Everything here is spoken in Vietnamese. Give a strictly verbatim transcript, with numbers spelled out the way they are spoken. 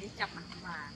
thì chập mặt mà